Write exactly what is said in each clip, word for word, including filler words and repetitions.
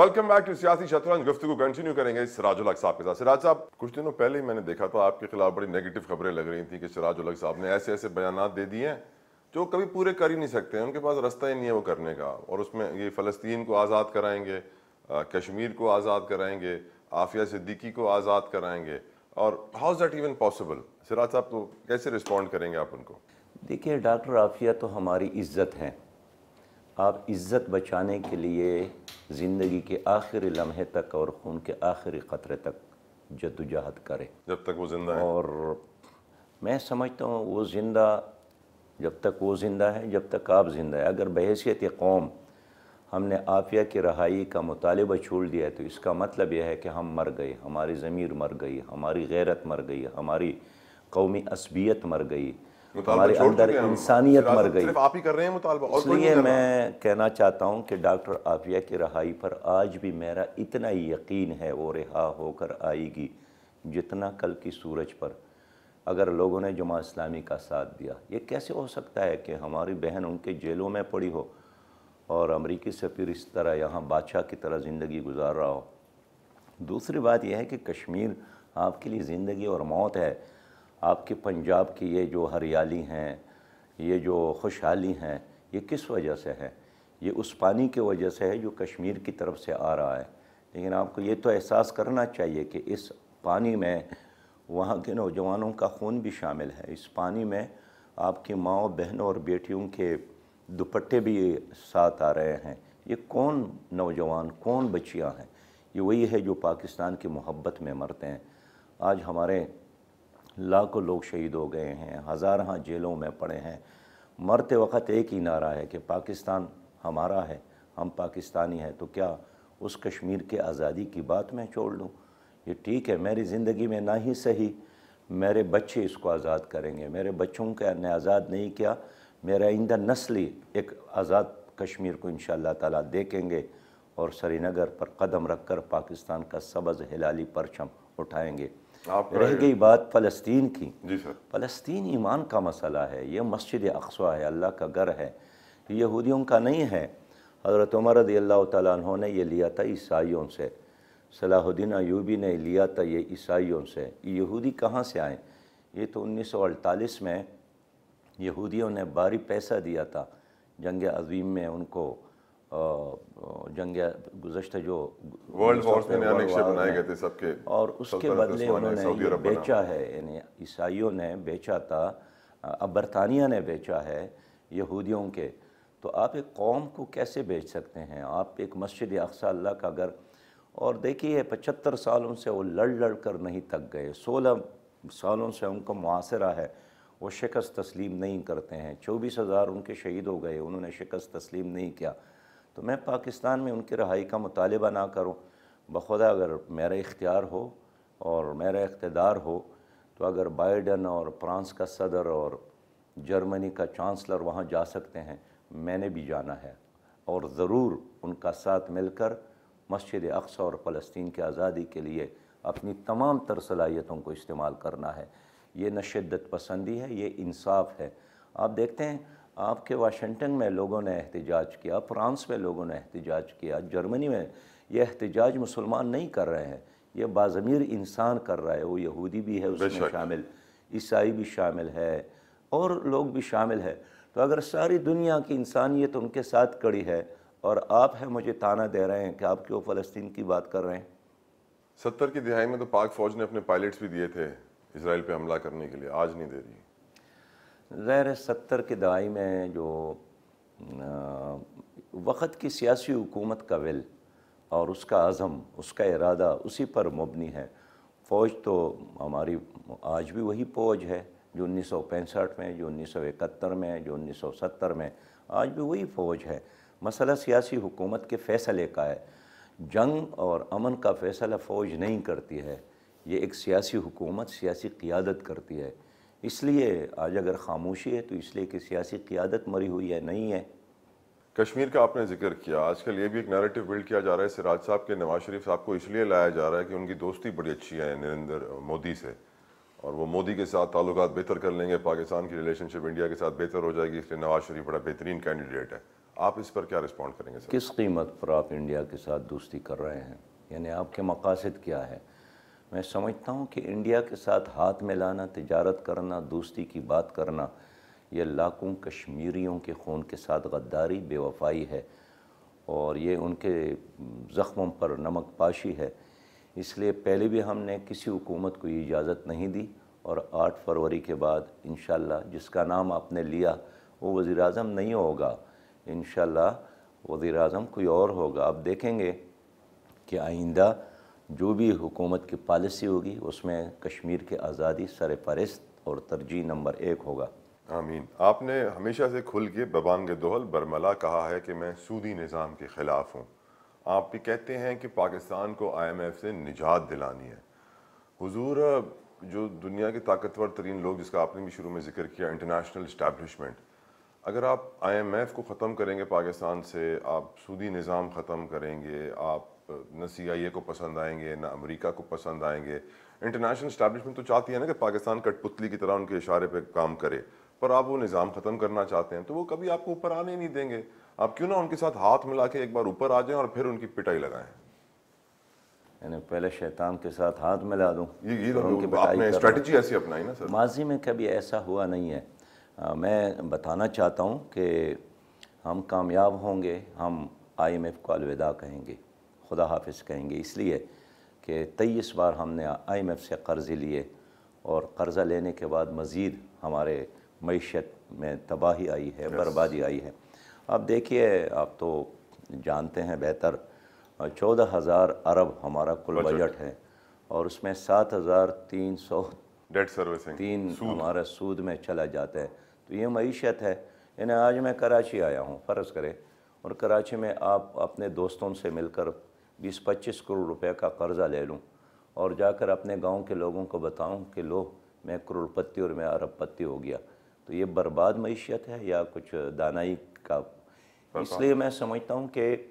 Welcome back to सियासी शतरंज। गुफ्तगू कंटिन्यू करेंगे सिराजुल-हक साहब के साथ। सिराज साहब, कुछ दिनों पहले ही मैंने देखा था आपके खिलाफ बड़ी नेगेटिव खबरें लग रही थी कि सिराजुल-हक साहब ने ऐसे ऐसे बयान दे दिए हैं जो कभी पूरे कर ही नहीं सकते, उनके पास रास्ता ही नहीं है वो करने का। और उसमें ये फ़लस्तीन को आज़ाद कराएंगे, कश्मीर को आज़ाद कराएंगे, आफिया सिद्दीकी को आज़ाद कराएंगे, और how is that even possible? Siraj साहब, तो कैसे रिस्पॉन्ड करेंगे आप उनको? देखिए डॉक्टर आफिया तो हमारी इज्जत हैं। आप इज्जत बचाने के लिए ज़िंदगी के आखिरी लम्हे तक और खून के आखिरी क़तरे तक जद्दोजहद करें जब तक वो ज़िंदा है। और मैं समझता हूँ वो ज़िंदा जब तक वो ज़िंदा है जब तक आप ज़िंदा है। अगर बहैसियत कौम हमने आफिया की रहाई का मुतालबा छोड़ दिया है तो इसका मतलब यह है कि हम मर गए, हमारी ज़मीर मर गई, हमारी गैरत मर गई, हमारी कौमी असबियत मर गई, हमारे अंदर इंसानियत मर गई। सिर्फ आप ही कर रहे हैं मुतालबा। और इसलिए मैं कहना चाहता हूँ कि डॉक्टर आफिया की रहाई पर आज भी मेरा इतना ही यकीन है वो रिहा होकर आएगी जितना कल की सूरज पर। अगर लोगों ने जमात इस्लामी का साथ दिया, ये कैसे हो सकता है कि हमारी बहन उनके जेलों में पड़ी हो और अमरीकी सफ़ीर इस तरह यहाँ बादशाह की तरह ज़िंदगी गुजार रहा हो। दूसरी बात यह है कि कश्मीर आपके लिए ज़िंदगी और मौत है। आपके पंजाब की ये जो हरियाली हैं, ये जो खुशहाली हैं, ये किस वजह से है? ये उस पानी की वजह से है जो कश्मीर की तरफ से आ रहा है। लेकिन आपको ये तो एहसास करना चाहिए कि इस पानी में वहाँ के नौजवानों का खून भी शामिल है। इस पानी में आपकी माँ, बहनों और बेटियों के दुपट्टे भी साथ आ रहे हैं। ये कौन नौजवान, कौन बच्चियाँ हैं? ये वही है जो पाकिस्तान की मोहब्बत में मरते हैं। आज हमारे लाखों लोग शहीद हो गए हैं, हज़ारों जेलों में पड़े हैं। मरते वक्त एक ही नारा है कि पाकिस्तान हमारा है, हम पाकिस्तानी हैं। तो क्या उस कश्मीर के आज़ादी की बात मैं छोड़ दूँ? ये ठीक है, मेरी ज़िंदगी में ना ही सही मेरे बच्चे इसको आज़ाद करेंगे। मेरे बच्चों का ने आज़ाद नहीं किया, मेरा आइंदा नस्ली एक आज़ाद कश्मीर को इंशाअल्लाह ताला देखेंगे और श्रीनगर पर कदम रख कर पाकिस्तान का सबज़ हिलाली परचम उठाएंगे। रह गई बात फ़लस्तीन की। जी सर, फ़लस्तीन ईमान का मसला है। यह मस्जिद अक़्सा है, अल्लाह का घर है, यहूदियों का नहीं है। हज़रत उमर रज़ियल्लाहु तआला अन्हु ने यह लिया था ईसाइयों से, सलाहुद्दीन अय्यूबी ने लिया था ये ईसाइयों से। यहूदी कहाँ से आए? ये तो उन्नीस सौ अड़तालीस में यहूदियों ने भारी पैसा दिया था जंग अज़ीम में उनको। जंग गुज़श्ता जो वर्ल्ड वॉर्स में नक्शे बनाए गए थे सबके, और उसके बदले उन्होंने बेचा है, यानी ईसाइयों ने बेचा था, अब बरतानिया ने बेचा है यहूदियों के। तो आप एक कौम को कैसे बेच सकते हैं? आप एक मस्जिद अक़्सा, अल्लाह का घर। और देखिए पचहत्तर सालों से वो लड़ लड़ कर नहीं थक गए। सोलह सालों से उनको मुआसरा है, वो शिकस्त तस्लीम नहीं करते हैं। चौबीस हज़ार उनके शहीद हो गए, उन्होंने शिकस्त तस्लीम नहीं किया। तो मैं पाकिस्तान में उनकी रहाई का मुतालबा ना करूँ। बखुदा अगर मेरा इख्तियार हो और मेरा इख्तिदार हो तो अगर बाइडन और फ्रांस का सदर और जर्मनी का चांसलर वहाँ जा सकते हैं, मैंने भी जाना है और ज़रूर उनका साथ मिलकर मस्जिद अक़्सा और फ़लस्तीन की आज़ादी के लिए अपनी तमाम तर सलाहियतों को इस्तेमाल करना है। ये न शिद्दत पसंदी है, ये इंसाफ है। आप देखते हैं आपके वाशिंगटन में लोगों ने एहतिजाज किया, फ्रांस में लोगों ने एहतिजाज किया, जर्मनी में। ये एहतिजाज मुसलमान नहीं कर रहे हैं, ये बाज़मीर इंसान कर रहा है। वो यहूदी भी है उसमें शामिल, ईसाई भी शामिल है और लोग भी शामिल है। तो अगर सारी दुनिया की इंसानियत तो उनके साथ खड़ी है और आप हैं मुझे ताना दे रहे हैं कि आप क्यों फ़लस्तीन की बात कर रहे हैं। सत्तर की दहाई में तो पाक फ़ौज ने अपने पायलट्स भी दिए थे इसराइल पे हमला करने के लिए, आज नहीं दे रही। ज़ाहिर सत्तर की दहाई में जो वक़्त की सियासी हुकूमत का विल और उसका आज़म, उसका इरादा उसी पर मबनी है। फ़ौज तो हमारी आज भी वही फ़ौज है जो उन्नीस सौ पैंसठ में, जो उन्नीस सौ इकहत्तर में, जो उन्नीस सौ सत्तर में, आज भी वही फ़ौज है। मसला सियासी हुकूमत के फ़ैसले का है। जंग और अमन का फ़ैसला फ़ौज नहीं करती है, ये एक सियासी हुकूमत, सियासी क़ियादत करती है। इसलिए आज अगर खामोशी है तो इसलिए कि सियासी क़ियादत मरी हुई है, नहीं है। कश्मीर का आपने जिक्र किया, आजकल ये भी एक नैरेटिव बिल्ड किया जा रहा है सिराज साहब के, नवाज शरीफ साहब को इसलिए लाया जा रहा है कि उनकी दोस्ती बड़ी अच्छी है नरेंद्र मोदी से और वो मोदी के साथ ताल्लुकात बेहतर कर लेंगे, पाकिस्तान की रिलेशनशिप इंडिया के साथ बेहतर हो जाएगी, इसलिए नवाज शरीफ बड़ा बेहतरीन कैंडिडेट है। आप इस पर क्या रिस्पॉन्ड करेंगे सर? किस कीमत पर आप इंडिया के साथ दोस्ती कर रहे हैं, यानी आपके मकासद क्या है? मैं समझता हूँ कि इंडिया के साथ हाथ मिलाना, तिजारत करना, दोस्ती की बात करना, ये लाखों कश्मीरियों के खून के साथ गद्दारी, बेवफाई है और ये उनके ज़ख्मों पर नमक पाशी है। इसलिए पहले भी हमने किसी हुकूमत को ये इजाज़त नहीं दी और आठ फरवरी के बाद इंशाल्लाह जिसका नाम आपने लिया वो वज़ीर-ए-आज़म नहीं होगा, इंशाल्लाह वज़ीर-ए-आज़म कोई और होगा। आप देखेंगे कि आइंदा जो भी हुकूमत की पॉलिसी होगी उसमें कश्मीर की आज़ादी सरफहरिस्त और तरजीह नंबर एक होगा। आमीन। आपने हमेशा से खुल के बबांग दोहल बरमला कहा है कि मैं सूदी निज़ाम के ख़िलाफ़ हूँ। आप भी कहते हैं कि पाकिस्तान को आई एम एफ से निजात दिलानी है। हुजूर, जो दुनिया के ताकतवर तरीन लोग, जिसका आपने भी शुरू में जिक्र किया, इंटरनेशनल इस्टेबलिशमेंट, अगर आप आई एम एफ को ख़त्म करेंगे पाकिस्तान से, आप सूदी निज़ाम ख़त्म करेंगे, आप न सी आई ए को पसंद आएंगे ना अमेरिका को पसंद आएंगे। इंटरनेशनल इस्टेबलिशमेंट तो चाहती है ना कि पाकिस्तान कठपुतली की तरह उनके इशारे पर काम करे, पर आप वो निज़ाम ख़त्म करना चाहते हैं तो वो कभी आपको ऊपर आने नहीं देंगे। आप क्यों ना उनके साथ हाथ मिला के एक बार ऊपर आ जाएं और फिर उनकी पिटाई लगाएं। यानी पहले शैतान के साथ हाथ मिला दूं। ये ये तो आपने स्ट्रेटजी ऐसी अपनाई ना सर? माजी में कभी ऐसा हुआ नहीं है। आ, मैं बताना चाहता हूँ कि हम कामयाब होंगे, हम आई एम एफ को अलविदा कहेंगे, खुदा हाफिज़ कहेंगे। इसलिए कि तेईस बार हमने आई एम एफ से कर्ज़े लिए और कर्ज़ा लेने के बाद मज़ीद हमारे मैशत में तबाही आई है, बर्बादी आई है। आप देखिए, आप तो जानते हैं बेहतर, चौदह हज़ार अरब हमारा कुल बजट है और उसमें सात हज़ार तीन सौ डेट सर्विसिंग तीन हमारा सूद में चला जाता है। तो ये मैशत है। यानी आज मैं कराची आया हूँ, फ़र्ज़ करें, और कराची में आप अपने दोस्तों से मिलकर बीस पच्चीस करोड़ रुपए का कर्ज़ा ले लूँ और जाकर अपने गाँव के लोगों को बताऊँ कि लो, मैं करोड़पति और मैं अरबपति हो गया, तो ये बर्बाद मैशत है या कुछ दानाई का? इसलिए मैं समझता हूँ कि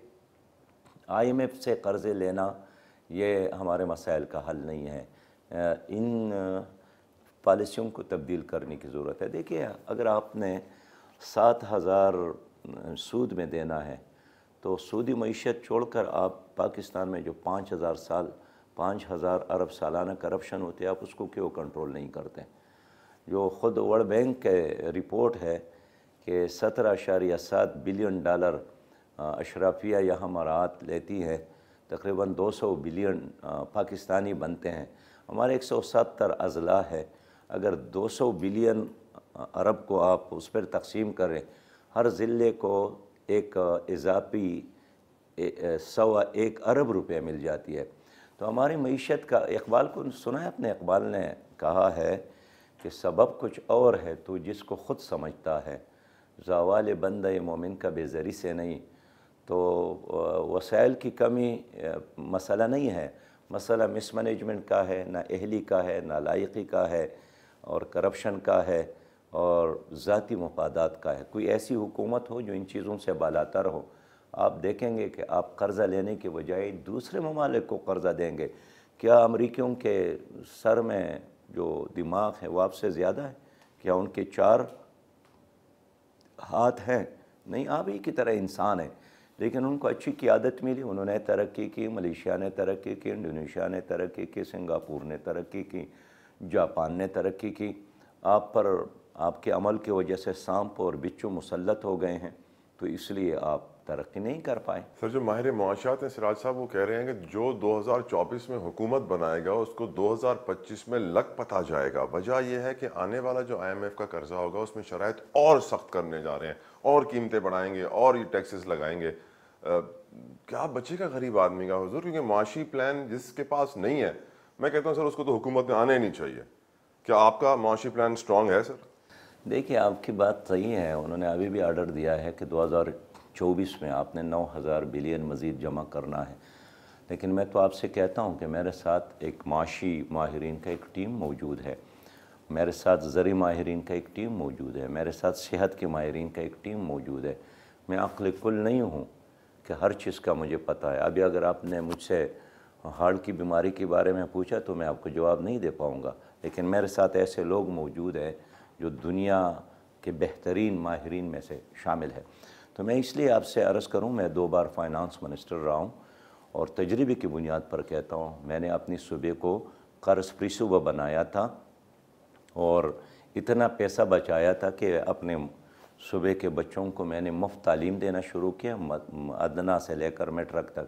आई एम एफ से कर्ज़े लेना ये हमारे मसाइल का हल नहीं है। इन पॉलिसियों को तब्दील करने की ज़रूरत है। देखिए, अगर आपने सात हज़ार सूद में देना है तो सूदी मैशत छोड़कर आप पाकिस्तान में जो पाँच हज़ार साल पाँच हज़ार अरब सालाना करप्शन होते हैं, आप उसको क्यों कंट्रोल नहीं करते? जो ख़ुद वर्ल्ड बैंक के रिपोर्ट है कि सत्रह अशारिया सात बिलियन डॉलर अशराफिया या अमारात लेती है, तकरीबन दो सौ बिलियन पाकिस्तानी बनते हैं। हमारे एक सौ सत्तर अजला है, अगर दो सौ बिलियन अरब को आप उस पर तकसीम करें, हर ज़िले को एक इजाफी सवा एक अरब रुपये मिल जाती है। तो हमारी मीशत का, इकबाल को सुना है अपने? इकबाल ने कहा है कि सबब कुछ और है तो जिसको ख़ुद समझता है, ज़वाल बंदे मोमिन का बेजरी से नहीं। तो वसाइल की कमी मसला नहीं है, मसला मिस मैनेजमेंट का है, ना अहली का है, ना लायकी का है और करप्शन का है और ज़ाती मफादात का है। कोई ऐसी हुकूमत हो जो इन चीज़ों से बालातर हो। आप देखेंगे कि आप कर्ज़ा लेने के बजाय दूसरे ममालिक को कर्ज़ा देंगे। क्या अमरीकियों के सर में जो दिमाग है वो आपसे ज़्यादा है? क्या उनके चार हाथ हैं? नहीं, आप ही की तरह इंसान हैं, लेकिन उनको अच्छी क़ियादत मिली, उन्होंने तरक्की की। मलेशिया ने तरक्की की, इंडोनेशिया ने तरक्की की, सिंगापुर ने तरक्की की, जापान ने तरक्की की। आप पर आपके अमल की वजह से सांप और बिच्छू मुसल्लत हो गए हैं, तो इसलिए आप तरक्की नहीं कर पाए। सर, जो माहिर मुआशात हैं सिराज साहब, वो कह रहे हैं कि जो दो हज़ार चौबीस में हुकूमत बनाएगा उसको दो हज़ार पच्चीस में लग पता जाएगा। वजह यह है कि आने वाला जो आई एम एफ का कर्जा होगा उसमें शराइत और सख्त करने जा रहे हैं और कीमतें बढ़ाएंगे और ये टैक्सेस लगाएंगे। आ, क्या बचेगा गरीब आदमी का हुजूर? क्योंकि माशी प्लान जिसके पास नहीं है, मैं कहता हूँ सर, उसको तो हुकूमत में आना ही नहीं चाहिए। क्या आपका माशी प्लान स्ट्रॉन्ग है सर? देखिए, आपकी बात सही है। उन्होंने अभी भी आर्डर दिया है कि दो हज़ार चौबीस में आपने नौ हज़ार बिलियन मज़ीद जमा करना है, लेकिन मैं तो आपसे कहता हूं कि मेरे साथ एक माशी माहिरीन का एक टीम मौजूद है, मेरे साथ ज़री माहिरीन का एक टीम मौजूद है, मेरे साथ सेहत के माहिरीन का एक टीम मौजूद है। मैं अक्ल कुल नहीं हूं कि हर चीज़ का मुझे पता है। अभी अगर आपने मुझसे हार्ट की बीमारी के बारे में पूछा तो मैं आपको जवाब नहीं दे पाऊँगा, लेकिन मेरे साथ ऐसे लोग मौजूद हैं जो दुनिया के बेहतरीन माहिरीन में से शामिल है। तो मैं इसलिए आपसे अर्ज़ करूं, मैं दो बार फाइनेंस मिनिस्टर रहा हूं और तजर्बे की बुनियाद पर कहता हूं, मैंने अपने सूबे को कर्ज़ फ्री सूबा बनाया था और इतना पैसा बचाया था कि अपने सूबे के बच्चों को मैंने मुफ्त तालीम देना शुरू किया, अदना से लेकर मेट्रिक तक।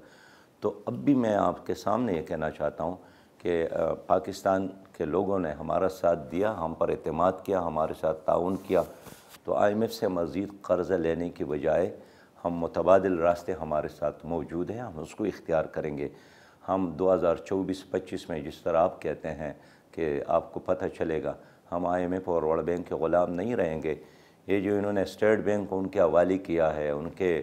तो अब भी मैं आपके सामने ये कहना चाहता हूँ कि पाकिस्तान के लोगों ने हमारा साथ दिया, हम पर एतमाद किया, हमारे साथ ताउन किया। तो आई एम एफ से मज़ीद कर्ज़ लेने की बजाय हम मुतबादिल रास्ते हमारे साथ मौजूद हैं, हम उसको इख्तियार करेंगे। हम दो हज़ार चौबीस पच्चीस में जिस तरह आप कहते हैं कि आपको पता चलेगा, हम आई एम एफ और वर्ल्ड बैंक के ग़ुलाम नहीं रहेंगे। ये जो इन्होंने स्टेट बैंक को उनके हवाले किया है, उनके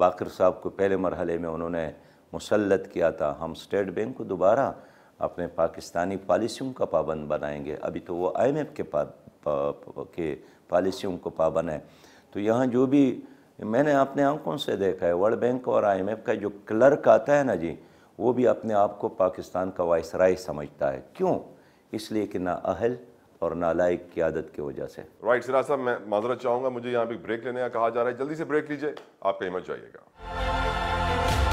बाकर साहब को पहले मरहले में उन्होंने मुसल्लत किया था, हम स्टेट बैंक को दोबारा अपने पाकिस्तानी पॉलिसियों का पाबंद बनाएंगे। अभी तो वो आई एम एफ के पा, पा, पा, के पॉलिसियों को पाबंद है। तो यहाँ जो भी मैंने अपने आंखों से देखा है, वर्ल्ड बैंक और आई एम एफ का जो क्लर्क आता है ना जी, वो भी अपने आप को पाकिस्तान का वाइसराय समझता है। क्यों? इसलिए कि ना अहल और नालायक की आदत की वजह से। राइट सिराज साहब, मैं माजरत चाहूँगा, मुझे यहाँ पे ब्रेक लेने का कहा जा रहा है, जल्दी से ब्रेक लीजिए, आप कहीं मत जाइएगा।